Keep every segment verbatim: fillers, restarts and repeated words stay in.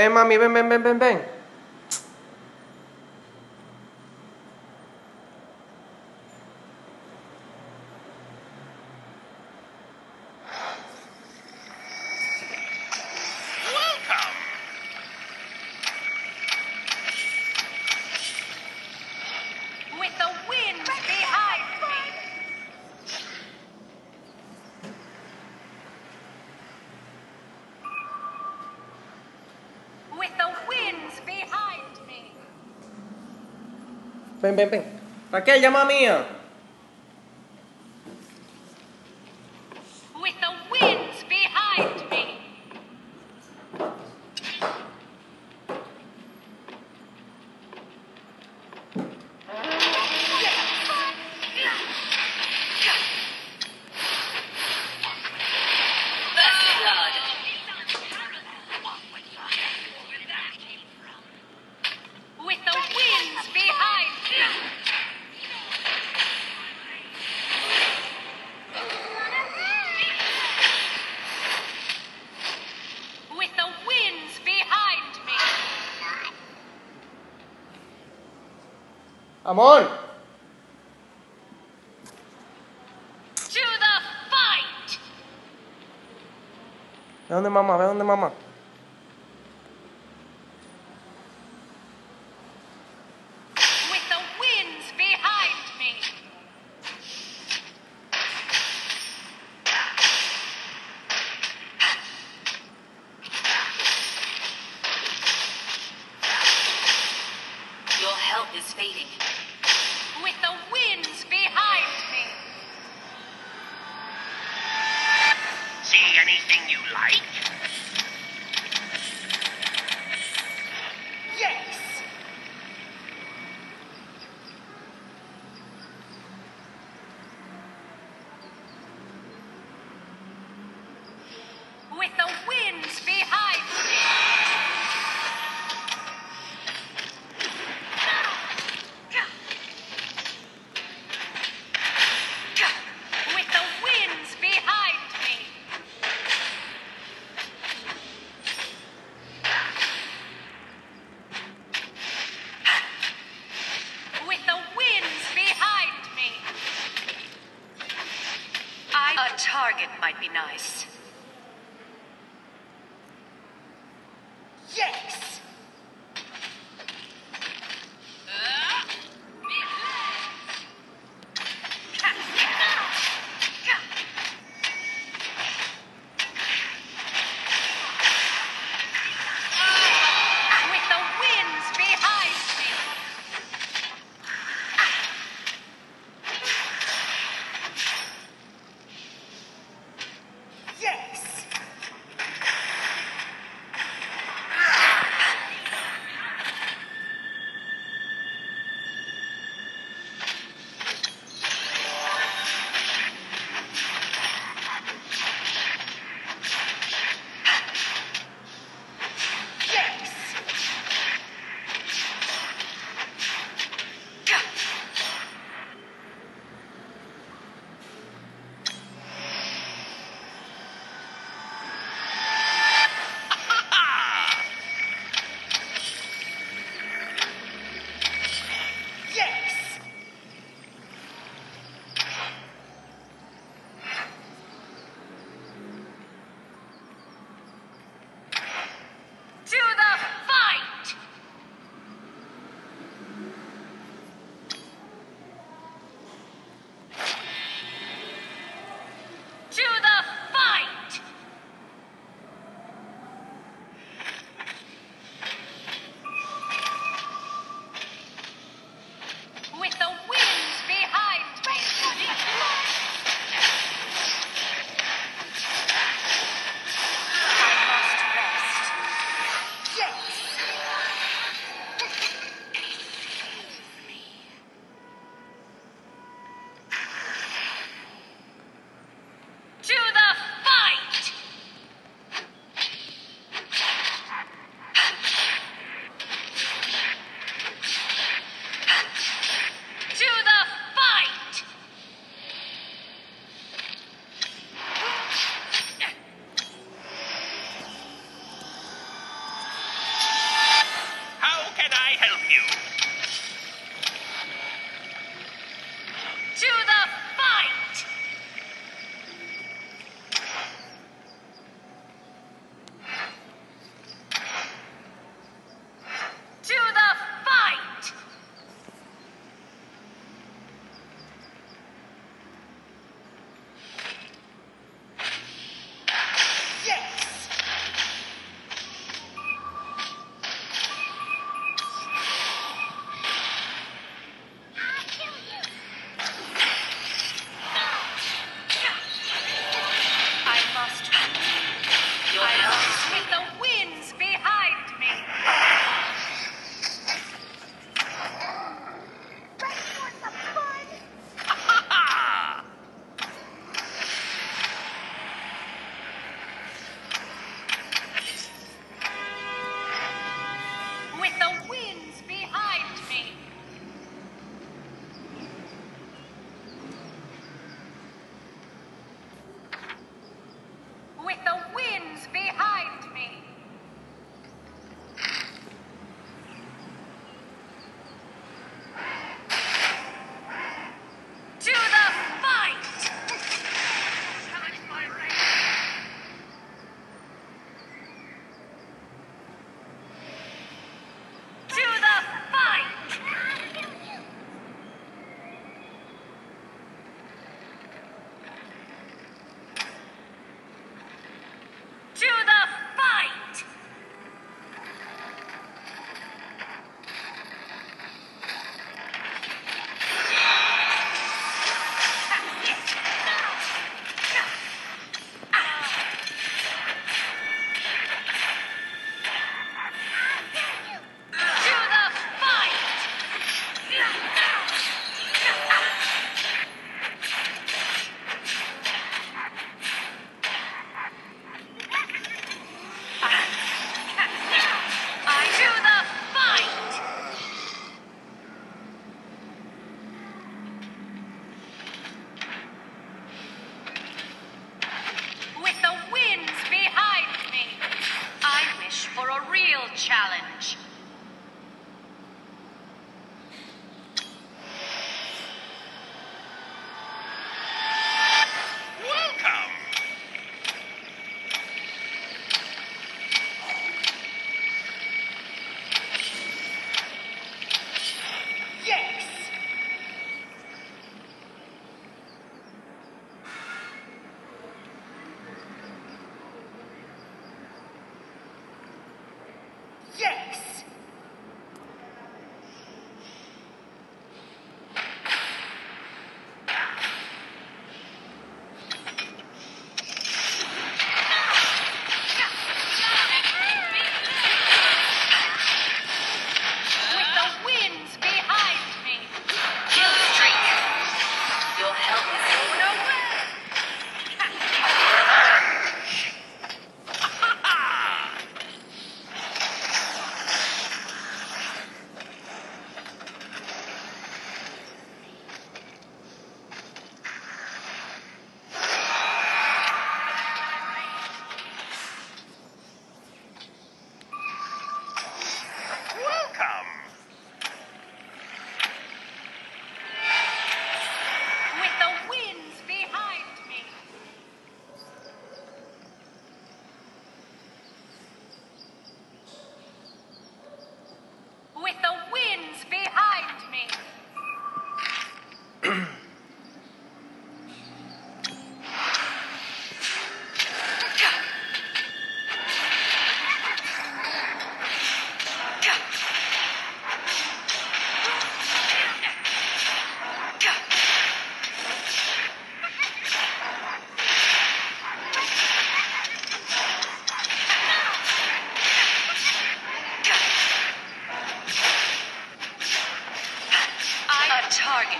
Ven, mami, ven, ven, ven, ven, ven. Ven, ven, ven. Raquel, llama mía. With the winds behind me. Amor. To the fight. Ve donde mamá, ve donde mamá. With the winds behind me. Your help is fading. With the winds behind me. See anything you like? Yes. With the winds behind me. A target might be nice. Yes! Yes!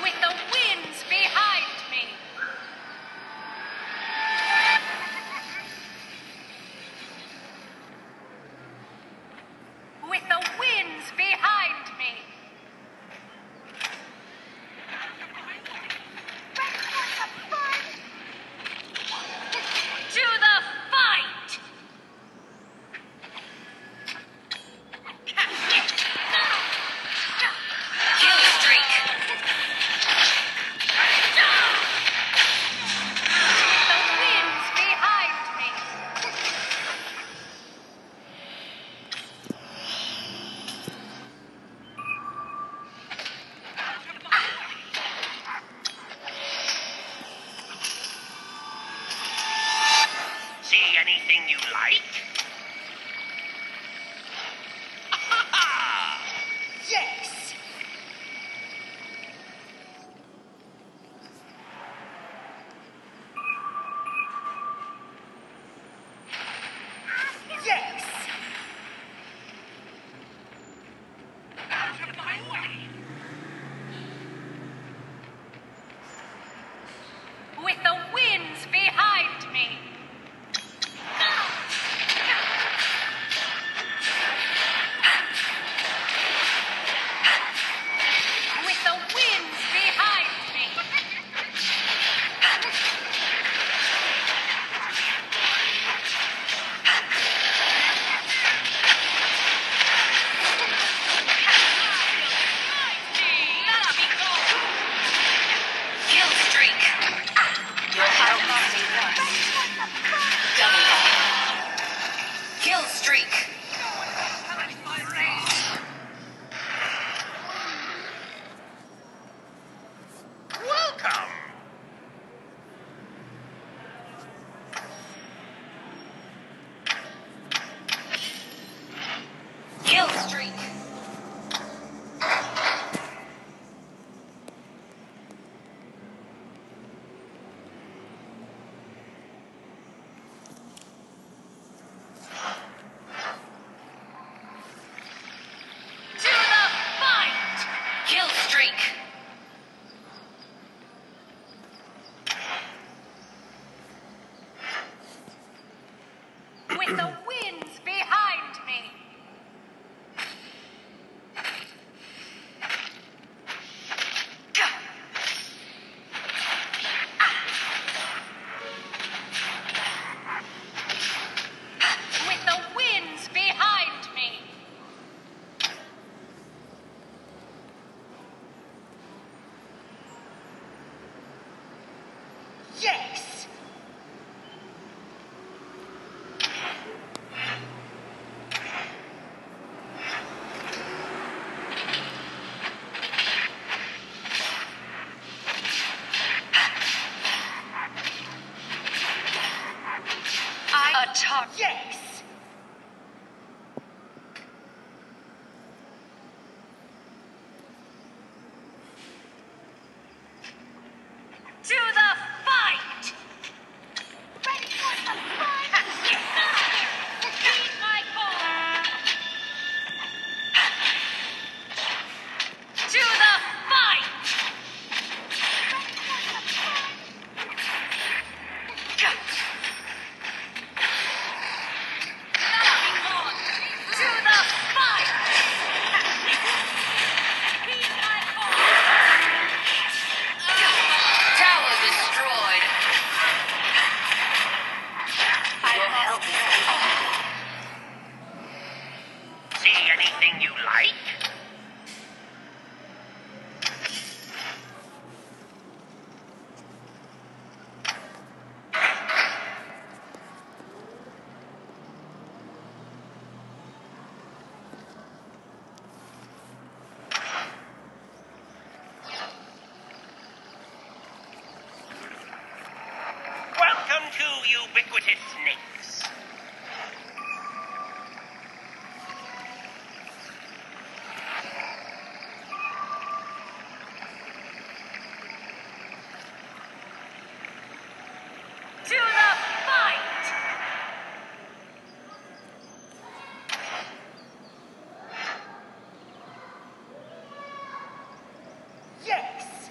with the winds behind me. With the winds behind me. To the fight. Kill streak. With the winds behind me. See anything you like? Yes. Yes. Out of my way. With the winds behind me. With the winds behind me. Kill streak. Your hero party was double kill. Kill streak. Welcome. Kill streak. To the fight. Kill streak. With the winds behind me. With the winds behind me. Yes. I attack. Yes. To the fight. Ready for some fun? Heed my call. To the fight. To the fight. Heed my call. Tower destroyed. I'll help you. See anything you like? Welcome to Ubiquitous Snakes. To the fight. Yes.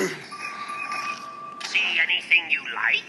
See anything you like?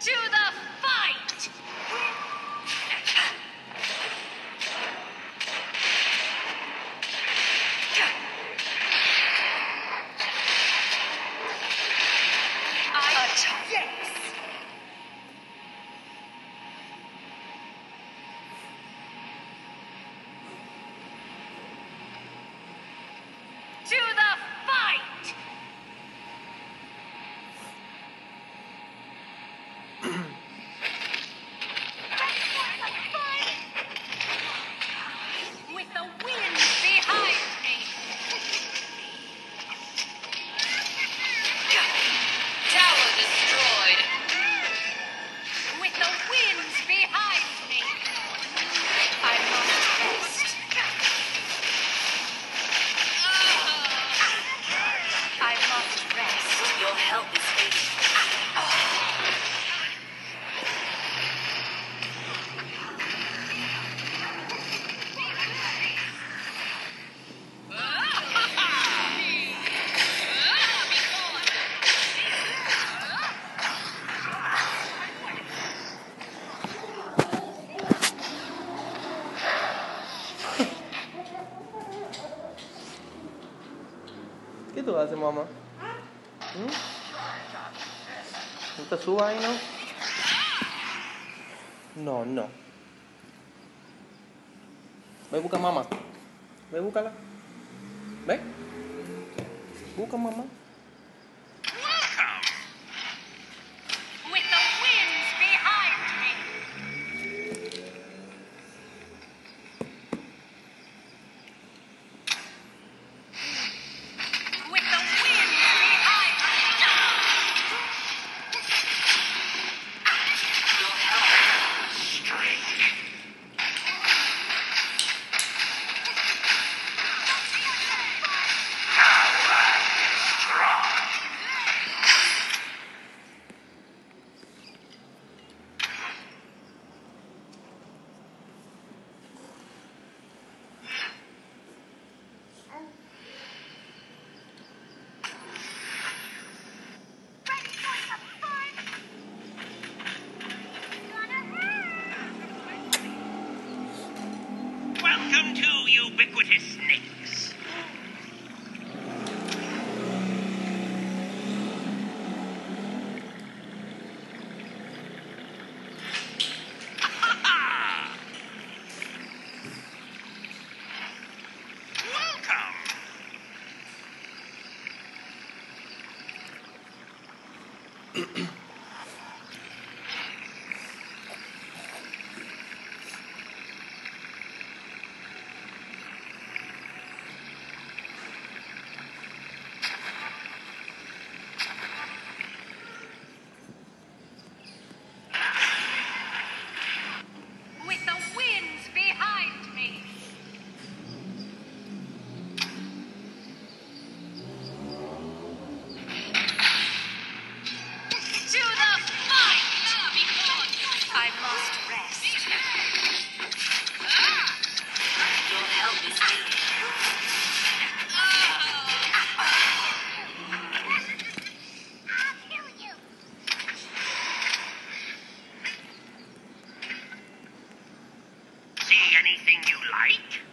To the fight! I attack. Yes! To the fight! ¿Qué tú haces, mamá? ¿Mm? ¿No te subas ahí, no? No, no. Ve, busca a mamá. Ve, búscala. Ve. Busca a mamá. Welcome to Ubiquitous Snakes. Welcome. anything you like?